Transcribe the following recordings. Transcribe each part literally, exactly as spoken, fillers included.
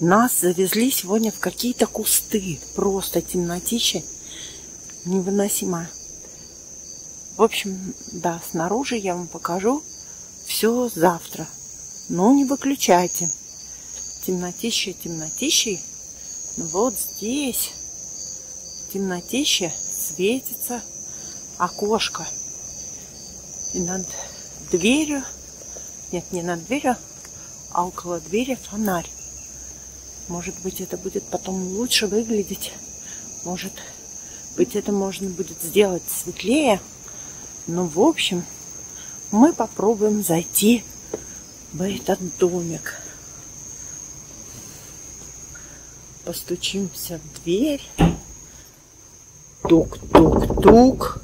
Нас завезли сегодня в какие-то кусты. Просто темнотища невыносимая. В общем, да, снаружи я вам покажу все завтра. Но не выключайте. Темнотища, темнотища. Вот здесь в темнотище светится окошко. И над дверью, нет, не над дверью, а около двери фонарь. Может быть, это будет потом лучше выглядеть. Может быть, это можно будет сделать светлее. Но, в общем, мы попробуем зайти в этот домик. Постучимся в дверь. Тук-тук-тук.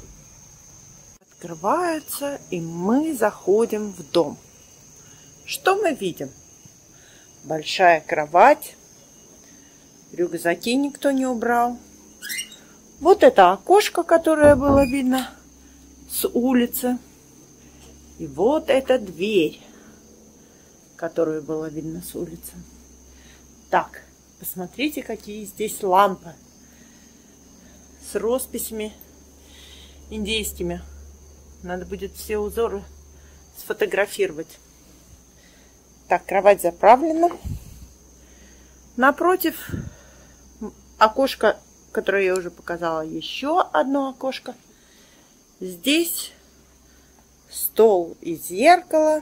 Открывается, и мы заходим в дом. Что мы видим? Большая кровать. Рюкзаки никто не убрал. Вот это окошко, которое было видно с улицы. И вот эта дверь, которую было видно с улицы. Так, посмотрите, какие здесь лампы с росписями индейскими. Надо будет все узоры сфотографировать. Так, кровать заправлена. Напротив окошко, которое я уже показала, еще одно окошко. Здесь стол и зеркало.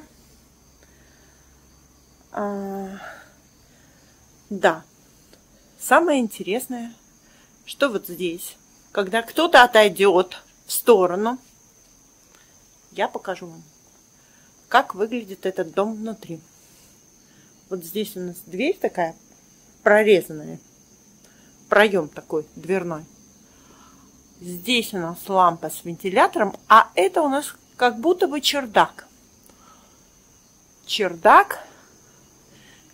А, да. Самое интересное, что вот здесь, когда кто-то отойдет в сторону, я покажу вам, как выглядит этот дом внутри. Вот здесь у нас дверь такая прорезанная, проем такой дверной. Здесь у нас лампа с вентилятором, а это у нас как будто бы чердак. Чердак.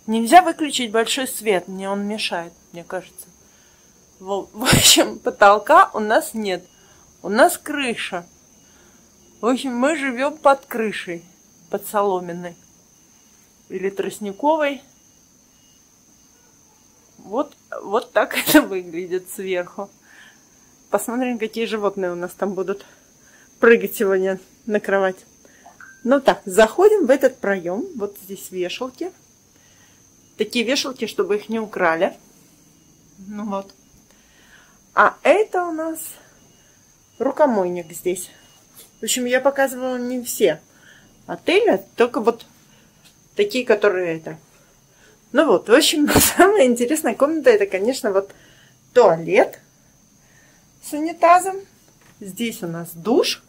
Нельзя выключить большой свет, мне он мешает, мне кажется. В общем, потолка у нас нет, у нас крыша. В общем, мы живем под крышей, под соломенной или тростниковой. Вот, вот так это выглядит сверху. Посмотрим, какие животные у нас там будут прыгать сегодня на кровать. Ну так, заходим в этот проем. Вот здесь вешалки. Такие вешалки, чтобы их не украли. Ну вот. А это у нас рукомойник здесь. В общем, я показывала не все отели, только вот такие, которые это. Ну вот, в общем, самая интересная комната, это, конечно, вот туалет с унитазом. Здесь у нас душ.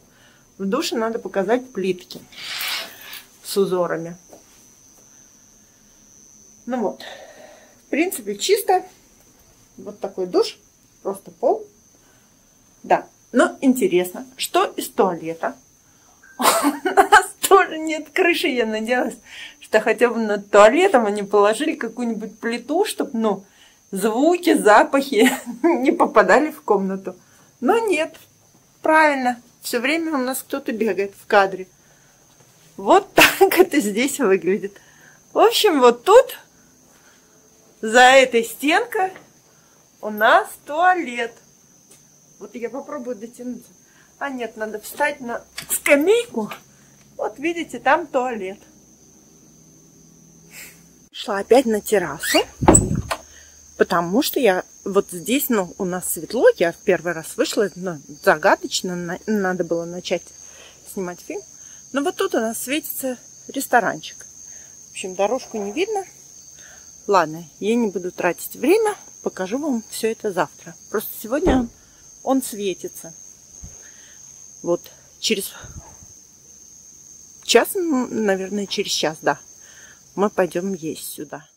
В душе надо показать плитки с узорами. Ну вот, в принципе, чисто. Вот такой душ, просто пол. Да, но интересно, что из туалета? У нас тоже нет крыши, я надеялась, что хотя бы над туалетом они положили какую-нибудь плиту, чтобы, ну, звуки, запахи не попадали в комнату. Но нет, правильно, все время у нас кто-то бегает в кадре. Вот так это здесь выглядит. В общем, вот тут, за этой стенкой, у нас туалет. Вот я попробую дотянуться. А нет, надо встать на скамейку. Вот видите, там туалет. Шла опять на террасу, потому что я вот здесь, ну, у нас светло. Я в первый раз вышла, но загадочно, надо было начать снимать фильм. Но вот тут у нас светится ресторанчик. В общем, дорожку не видно. Ладно, я не буду тратить время. Покажу вам все это завтра. Просто сегодня он, он светится. Вот через час, наверное, через час, да, мы пойдем есть сюда.